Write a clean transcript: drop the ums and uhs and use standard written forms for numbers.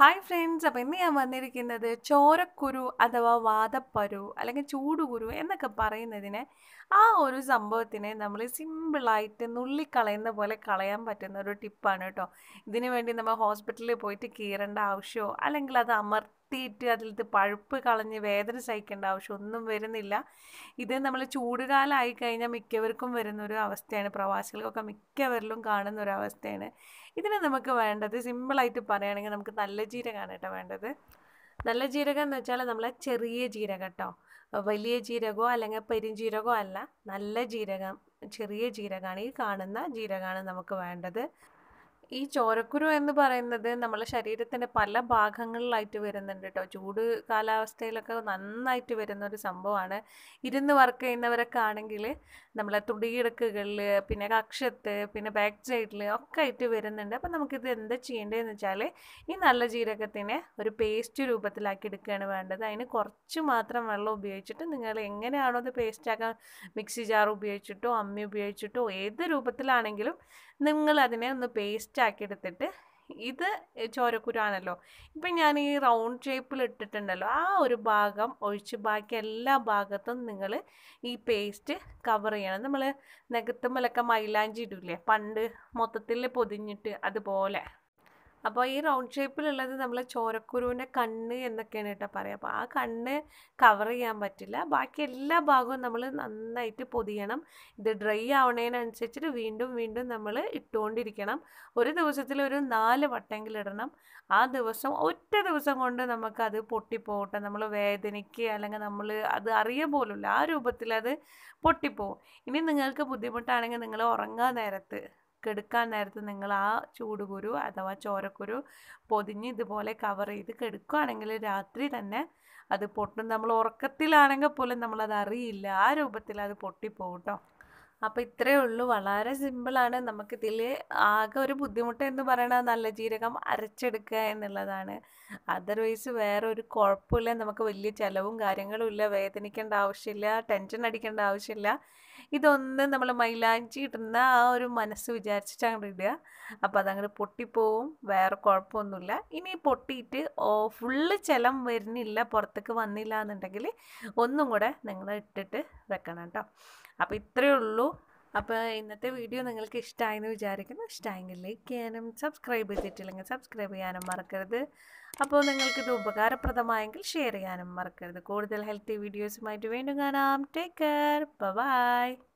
Hi friends, I am going to the Chora kuru, Adava Vada Paru, like a Chudu Guru, and the Kapara in the dinner. Our Zambertine, the simple light, Nulli Kala in the Bola Kalayam, but another tip panato. Then he went in the hospital, poetic care and our show. Alangla the Amar theatre, the Parpa Kalani, weather psych and our show, no veranilla. Then the Malachuda, I kind of Mikavercum Veranura, Avastana, Pravasal, Mikaverlum Garden, or Avastana. This is a simple item. We will use the jeeraga. The jeeraga is a cherry jeeraga. The cherry jeeraga is a cherry jeeraga. Each orakuru and the baranda, then the Malashari and a pala barkangal light to wear and then the Judu Kala Stelaka, none light to wear another Samboana. It in the work in the Veracardangile, Namalatudir Kugel, Pinakakshat, Pinabak Jaitle, okay to wear and then the Chinde and the Chale in Alajiracatine, or paste to Rubat like it can of under the in a corchumatra mellow beachit and then out of the paste chaka, mixi jaru beachito, ammu beachito, aid the Rubatalanangilum, Ningaladine and the paste. This is a chorokuranalo. Pinani round shape littanalo. Our bagam, oichibakella bagatan ningale, e paste, cover and the mala negatamalaka mylangi dule, pand, motatile podinit at the bole. A boy round shape leather than a chorakuru and a candy and the caneta parapa, candy, cover yam batilla, bakilla bago namalan and night podianum, the dry out and such a window namala, it toned idicanum, or there was a little nala rectangularnum, ah, there was some otter, there was some under namaka, the potty pot, and namala way, the niki, alanganamula, the aria bolula, rubatilla, the potty po. In the Nalka Budimatang and the Oranga there. Kedka Nartha Nangala, Chuduguru, Adava Chorakuru, Podini, the Bole cover, the Kedka Nangle Ratri than at the Potan Namlor Katila and a pull and Namala real, Arubatilla the Potti Porta. A Petrulu Valara symbol and Namakatile, Aga Buddhimuta and the Barana, Nalajiracum, Archedica and the Ladana. Otherwise, where or corpul and the Makavili Chalung, Garangula, Vathanic and Aushilla, Tension Adic and Aushilla. ഇതൊന്ന് നമ്മൾ മൈലാഞ്ചിടുന്ന ആ ഒരു മനസ്സ് വിചാരിച്ചിട്ടാണ് ഇടുക അപ്പോൾ അതങ്ങനെ പൊട്ടി പോവും വേറെ കുഴപ്പൊന്നുമില്ല ഇനി പൊട്ടിയിട്ട് ഫുൾ ചലം വരുന്നില്ല പുറത്തേക്ക് വന്നില്ല എന്നുണ്ടെങ്കിൽ ഒന്നും കൂടെ നിങ്ങൾ ഇട്ടിട്ട് വെക്കണം ട്ടോ അപ്പോൾ ഇത്രയേ ഉള്ളൂ അപ്പോൾ ഇന്നത്തെ വീഡിയോ നിങ്ങൾക്ക് ഇഷ്ടായെന്ന് വിചാരിക്കുന്നു ഇഷ്ടായെങ്കിൽ ലൈക്ക് ചെയ്യാനും സബ്സ്ക്രൈബ് ചെയ്തിട്ടില്ലെങ്കിൽ സബ്സ്ക്രൈബ് ചെയ്യാനും മറക്കരുത് അപ്പോൾ നിങ്ങൾക്ക് ഇത് ഉപകാരപ്രദമായെങ്കിൽ ഷെയർ ചെയ്യാനും മറക്കരുത് കൂടുതൽ ഹെൽത്തി വീഡിയോസുമായിട്ട് വീണ്ടും കാണാം ടേക്ക് കെയർ ബൈ ബൈ